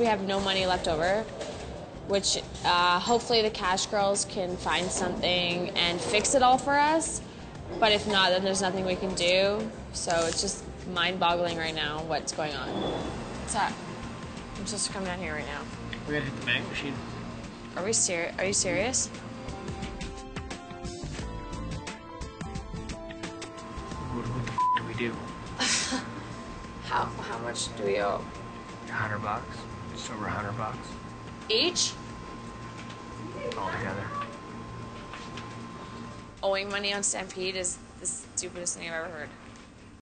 we have no money left over, which hopefully the cash girls can find something and fix it all for us. But if not, then there's nothing we can do. So it's just mind-boggling right now what's going on. What's up? I'm supposed to come down here right now. We're gonna hit the bank machine. Are you serious? What do we do? How much do we owe? $100. Just over $100. Each? All together. Owing money on Stampede is the stupidest thing I've ever heard.